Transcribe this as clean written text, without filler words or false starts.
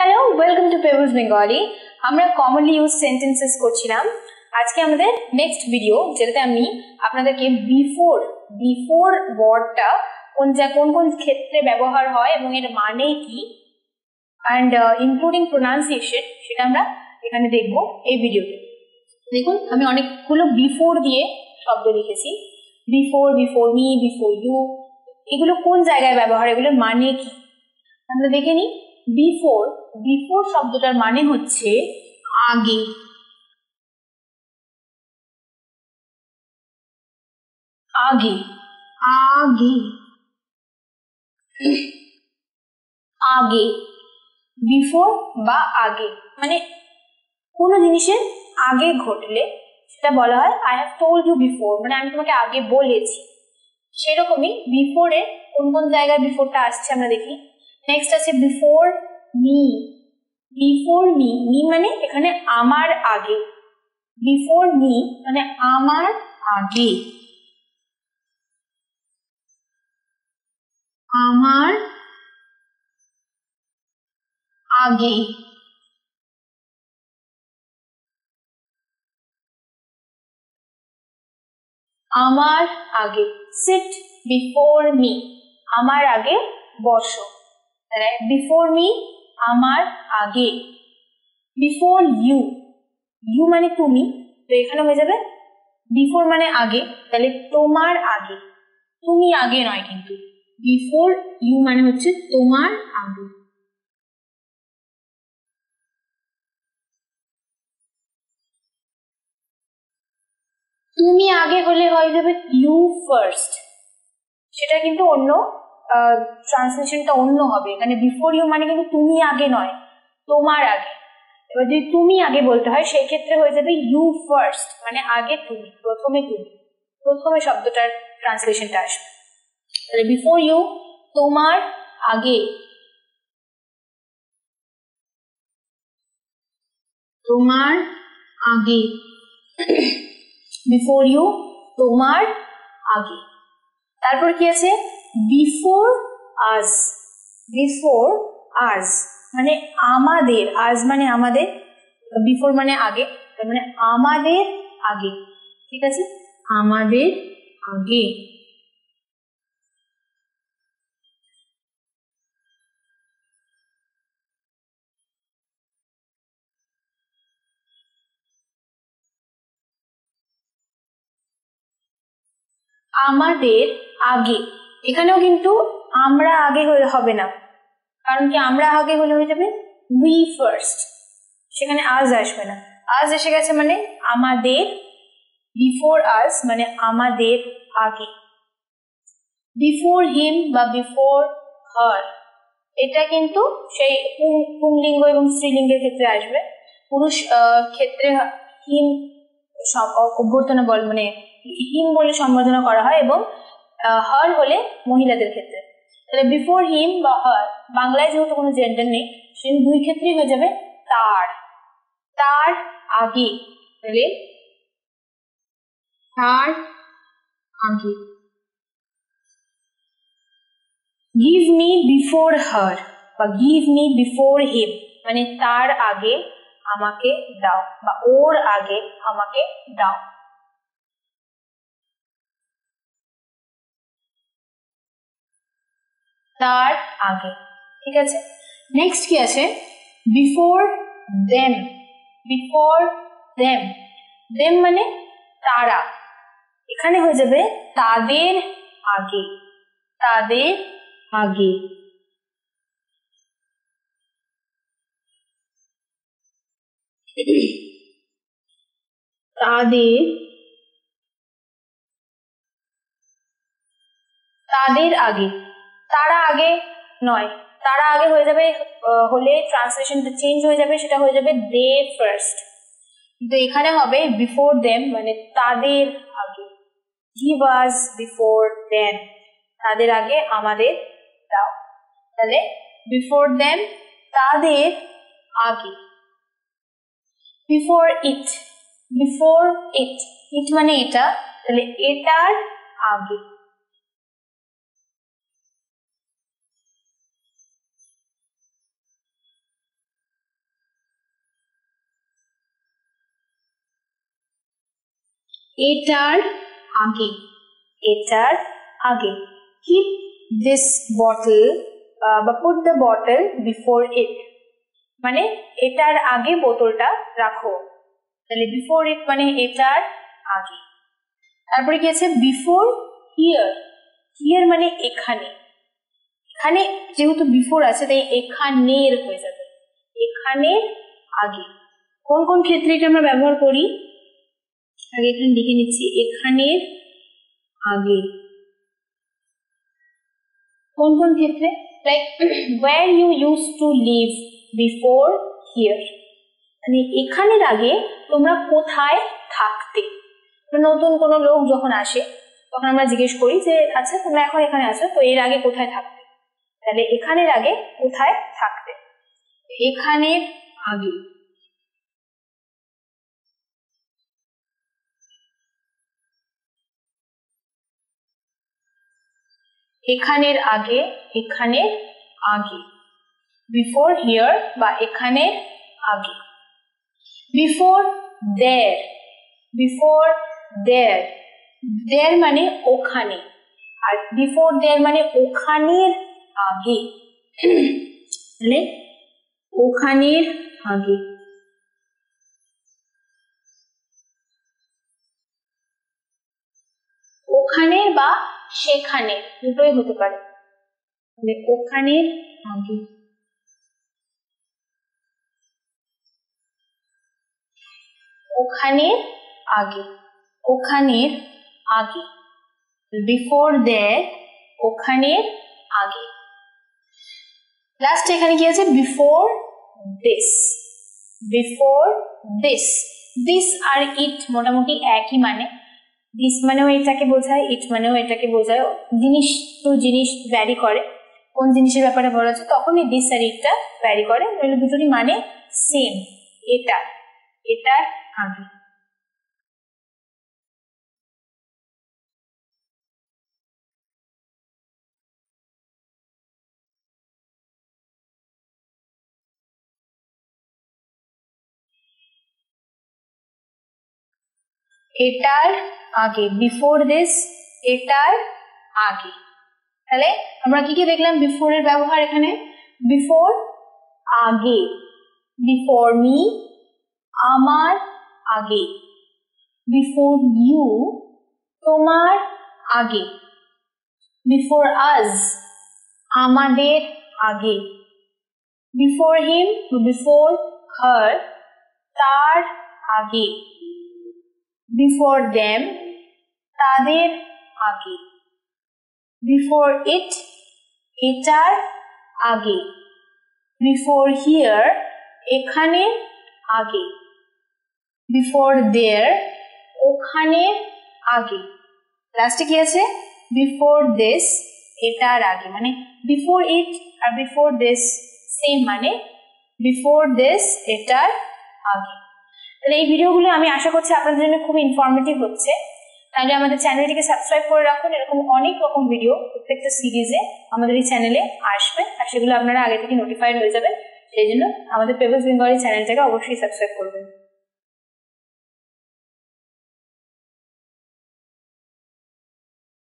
Hello welcome to Pebbles Bengali আমরা commonly use sentences করছিলাম আজকে আমাদের নেক্সট ভিডিও যেটাতে আমি আপনাদেরকে বিফোর ওয়ার্ডটা কোন কোন ক্ষেত্রে ব্যবহার হয় এবং এর মানে কি এন্ড ইনক্লুডিং প্রোনাউন্সিয়েশন সেটা আমরা এখানে দেখব এই ভিডিওতে। দেখুন আমি অনেকগুলো বিফোর দিয়ে শব্দ লিখেছি বিফোর মি বিফোর ইউ এগুলো কোন জায়গায় ব্যবহার এগুলোর মানে কি আমরা দেখে নিই। बिफोर शब्दटार माने होच्छे आगे आगे आगे आगे बिफोर बा आगे माने कोनो जिनिसेर आगे घटले सेटा बोला हय I have told you before माने आमी तुम्हें आगे बोलेछि सेरकमई बिफोर एर कोन कोन जायगाय बिफोरटा आसछे आमरा देखि। नेक्स्ट आछे बिफोर मी मी माने एखाने आमार आगे बिफोर मी माने आमार आगे आमार आगे आमार आगे सिट बिफोर मी आमार आगे बसो बिफोर मी आमार आगे बिफोर यू यू माने तुमी तो एखाने हो जाबे बिफोर माने आगे ताहले तोमार आगे तुमी आगे नय किन्तु बिफोर यू माने होच्छे तोमार आगे तुमी आगे होले हय जाबे यू फार्स्ट सेटा किन्तु अन्य ट्रांसलेशन टा अन्य होबे एखाने बिफोर यू माने किन्तु तुमी आगे नय तोमार आगे एबार जदि तुमी आगे बोलते हय सेई क्षेत्रे हये जाबे यू फार्स्ट माने आगे तुमी प्रथमे शब्दटार ट्रांसलेशन टा आसबे ताहले बिफोर यू तोमार आगे तोमार आगे बिफोर यू तोमार आगे तारपर कि आछे बिफोर आज माने आमादेर आज माने आमादेर बिफोर माने आगे माने आमादेर आगे ठीक आछे आमादेर आगे आमादेर आगे এখানেও কিন্তু আমরা আগে হলে হবে না কারণ কি আমরা আগে হলে হয়ে যাবে উই ফার্স্ট সেখানে আজ আসবে না আজ এসে গেছে মানে আমাদের বিফোর আস মানে আমাদের আগে বিফোর হিম বা বিফোর হার এটা কিন্তু সেই পুংলিঙ্গ এবং স্ত্রীলিঙ্গের ক্ষেত্রে আসবে পুরুষ ক্ষেত্রে হিম অভ্যর্থনা বল মানে হিম বলে সম্বোধনা করা হয় এবং हर होले महिला क्षेत्र बिफोर हिम बा हर बांगला जेहेतु कोनो जेंडार नेই সেজন্য দুই ক্ষেত্রেই হয়ে যাবে তার তার আগে তাহলে তার আগে गिव मी बिफोर हर বা गिव मी बिफोर हिम মানে তার আগে আমাকে দাও বা ওর আগে আমাকে দাও तार आगे ठीक है। नेक्स्ट क्या है बिफोर देम देम माने तारा एखाने हो जाबे तादेर आगे तादेर आगे तारा आगे नय तारा आगे हो जाबे होले ट्रांसलेशन चेंज हो जाबे सेटा हो जाबे दे फर्स्ट तो एखाने होबे बिफोर देम माने तादेर आगे गिव अस बिफोर देम तादेर आगे आमादेर दाओ ताहले बिफोर देम तादेर आगे बिफोर इट इट माने एटा ताहले एटार आगे এটার আগে keep this bottle বা put the bottle before it মানে এটার আগে বোতলটা রাখো তাহলে before it মানে এটার আগে তারপরে কি আছে before here here মানে এখানে এখানে যেহেতু before আছে তাই এখানের হয়ে যাবে এখানে আগে কোন কোন ক্ষেত্রে এটা আমরা ব্যবহার করি আগে এখানে লিখে নিচ্ছি এখানের आगे कौन कौन क्षेत्र like where you used to live before here মানে এখানের আগে তোমরা কোথায় থাকতে নতুন কোন লোক যখন আসে তখন আমরা জিজ্ঞেস করি যে আচ্ছা তোমরা এখন এখানে আছো তো এর আগে কোথায় থাকতে তাহলে এখানের আগে কোথায় থাকতে এখানের আগে এখানের आगे এখানের आगे before here বা এখানের आगे before there there মানে ওখানে আর before there মানে ওখানের आगे মানে ওখানের आगे ওখানের বা সেখানে দুটোই হতে পারে মানে ওখানে আগে ওখানে আগে ওখানের আগে বিফোর দ্যাট ওখানের আগে লাস্ট এখানে কি আছে বিফোর দিস আর ইট মোটামুটি একই মানে দিস মানেও এটাকে বোঝায় ইট মানেও এটাকে বোঝায় জিনিস টু জিনিস ভ্যারি করে কোন জিনিসের ব্যাপারে বলা হচ্ছে তখনই দিস আর ইটটা ভ্যারি করে তাহলে দুটোরই মানে সেম এটা আগে এটার आगे बिफोर दिस এটার आगे তাহলে আমরা কি কি দেখলাম বিফোর এর ব্যবহার এখানে বিফোর আগে বিফোর মি আমার আগে বিফোর ইউ তোমার আগে বিফোর আস আমাদের আগে বিফোর হিম বিফোর হার তার আগে Before them, तादेर आगे. Before it, एटार आगे. Before here, एखाने आगे. Before there, ओखाने आगे. Last क्या है? Before this, एटार आगे. माने before it और before this same माने before this एटार आगे. তাহলে এই ভিডিওগুলো আমি আশা করছি আপনাদের জন্য খুব ইনফরমেটিভ হচ্ছে তাহলে আমাদের চ্যানেলটিকে সাবস্ক্রাইব করে রাখুন এরকম অনেক রকম ভিডিও প্রত্যেকটা সিরিজে আমাদের এই চ্যানেলে আসবে আর সেগুলো আপনারা আগে থেকে নোটিফাইড হয়ে যাবেন সেই জন্য আমাদের পেবলস বেঙ্গলি চ্যানেলটাকে অবশ্যই সাবস্ক্রাইব করবেন